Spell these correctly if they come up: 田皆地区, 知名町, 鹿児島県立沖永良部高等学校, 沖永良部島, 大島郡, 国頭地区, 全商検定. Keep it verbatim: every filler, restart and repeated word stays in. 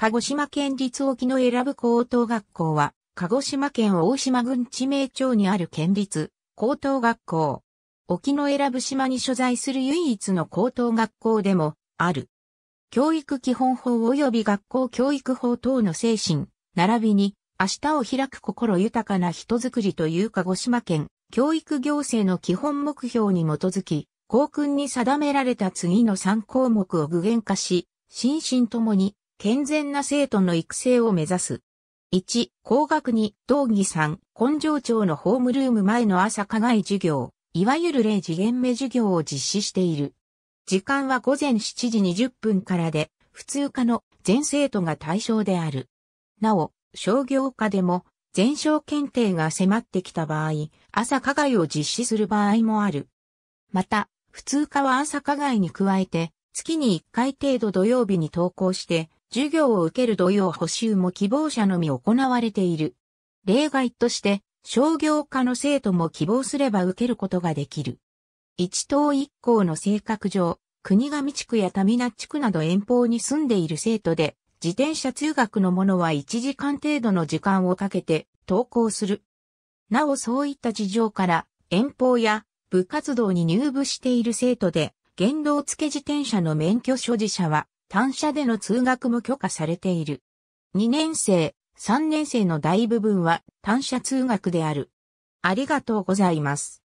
鹿児島県立沖永良部高等学校は、鹿児島県大島郡知名町にある県立高等学校。沖永良部島に所在する唯一の高等学校でもある。教育基本法及び学校教育法等の精神、並びに明日を開く心豊かな人づくりという鹿児島県教育行政の基本目標に基づき、校訓に定められた次のさんこうもくを具現化し、心身ともに健全な生徒の育成を目指す。いち、工学に、道義さん、根性町のホームルーム前の朝課外授業。いわゆるれいじげんめ授業を実施している。時間はごぜんしちじにじゅっぷんからで、普通科の全生徒が対象である。なお、商業科でも、全商検定が迫ってきた場合、朝課外を実施する場合もある。また、普通科は朝課外に加えて、月にいっかい程度土曜日に登校して、授業を受ける土曜補習も希望者のみ行われている。例外として、商業科の生徒も希望すれば受けることができる。一等一校の性格上、国頭地区や田皆地区など遠方に住んでいる生徒で、自転車通学の者はいちじかん程度の時間をかけて登校する。なおそういった事情から、遠方や部活動に入部している生徒で、原動付自転車の免許所持者は、単車での通学も許可されている。にねんせい。さんねんせいの大部分は単車通学である。ありがとうございます。